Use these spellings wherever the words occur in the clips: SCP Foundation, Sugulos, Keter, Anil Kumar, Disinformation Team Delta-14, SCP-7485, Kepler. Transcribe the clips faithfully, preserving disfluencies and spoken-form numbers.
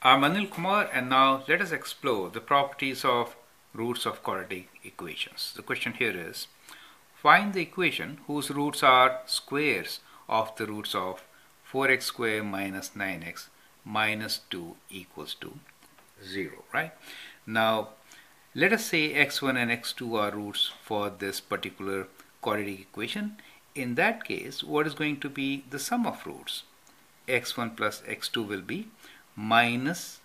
I'm Anil Kumar, and now let us explore the properties of roots of quadratic equations. The question here is, find the equation whose roots are squares of the roots of four x square minus nine x minus two equals to zero, right? Now, let us say x one and x two are roots for this particular quadratic equation. In that case, what is going to be the sum of roots? x one plus x two will be minus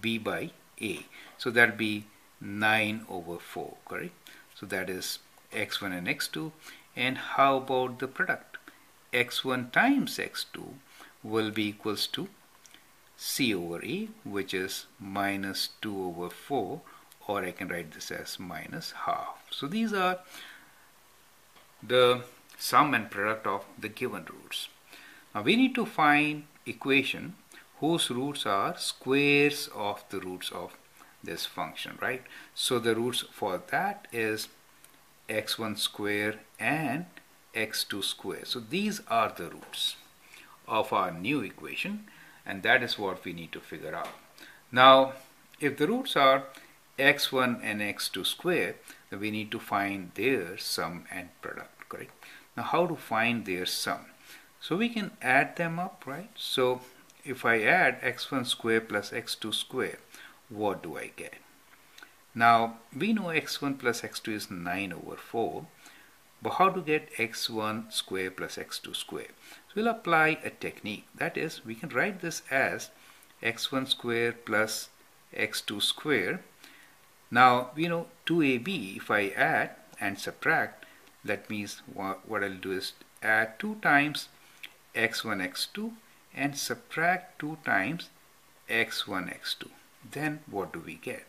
b by a, so that will be nine over four, correct? So that is x one and x two. And how about the product? x one times x two will be equals to c over a, which is minus two over four, or I can write this as minus half. So these are the sum and product of the given roots. Now we need to find equation whose roots are squares of the roots of this function, right? So the roots for that is x one square and x two square. So these are the roots of our new equation, and that is what we need to figure out. Now, if the roots are x one and x two square, then we need to find their sum and product, correct? Now, how to find their sum? So we can add them up, right? So if I add x one square plus x two square, what do I get? Now, we know x one plus x two is nine over four, but how to get x one square plus x two square? So we'll apply a technique. That is, we can write this as x one square plus x two square. Now, we know two a b, if I add and subtract, that means what I'll do is add two times x one, x two, and subtract two times x one, x two. Then what do we get?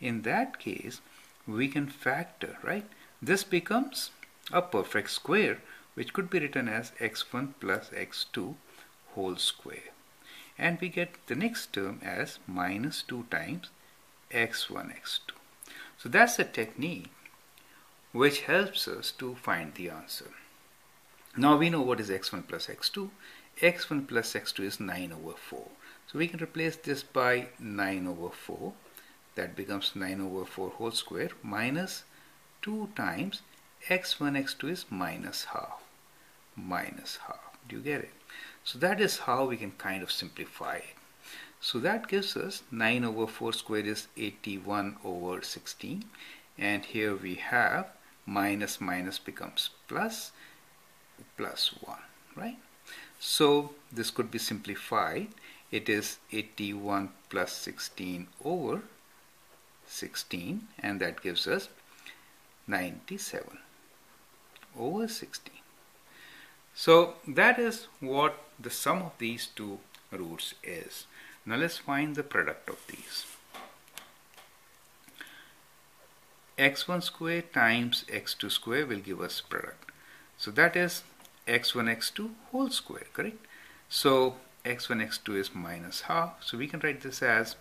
In that case, we can factor, right? This becomes a perfect square, which could be written as x one plus x two whole square. And we get the next term as minus two times x one, x two. So that's a technique which helps us to find the answer. Now we know what is x one plus x two. x one plus x two is nine over four. So we can replace this by nine over four. That becomes nine over four whole square minus two times x one, x two is minus half. Minus half. Do you get it? So that is how we can kind of simplify it. So that gives us nine over four square is eighty-one over sixteen. And here we have minus minus becomes plus, plus one, right? So this could be simplified. It is eighty-one plus sixteen over sixteen, and that gives us ninety-seven over sixteen. So that is what the sum of these two roots is. Now let's find the product of these. x one square times x two square will give us product. So that is x one, x two whole square, correct? So x one, x two is minus half. So we can write this as,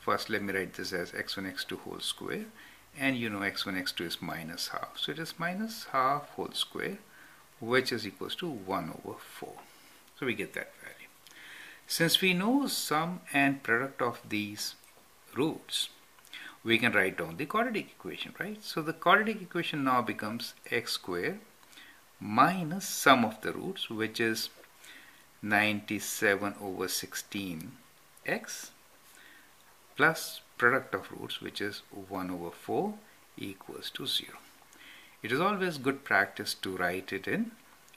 first let me write this as x one, x two whole square. And you know x one, x two is minus half. So it is minus half whole square, which is equals to one over four. So we get that value. Since we know sum and product of these roots, we can write down the quadratic equation, right? So the quadratic equation now becomes x square minus sum of the roots, which is ninety-seven over sixteen x plus product of roots, which is one over four equals to zero. It is always good practice to write it in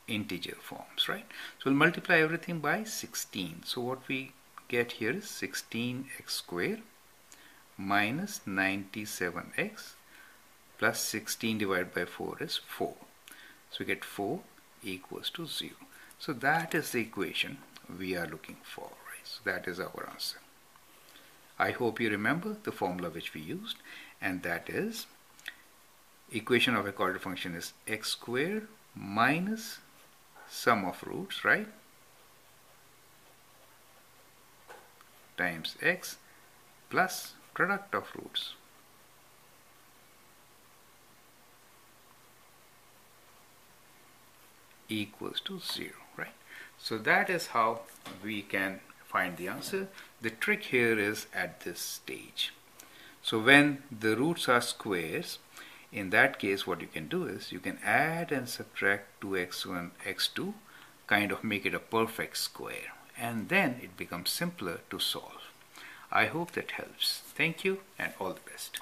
integer forms, right? So we'll multiply everything by sixteen. So what we get here is sixteen x square minus ninety-seven x plus sixteen divided by four is four. So we get four equals to zero. So that is the equation we are looking for, right? So that is our answer. I hope you remember the formula which we used, and that is equation of a quadratic function is x squared minus sum of roots, right, times x plus product of roots. Equals to zero, right? So that is how we can find the answer. The trick here is at this stage. So when the roots are squares, in that case what you can do is you can add and subtract two x one, x two, kind of make it a perfect square, and then it becomes simpler to solve. I hope that helps. Thank you and all the best.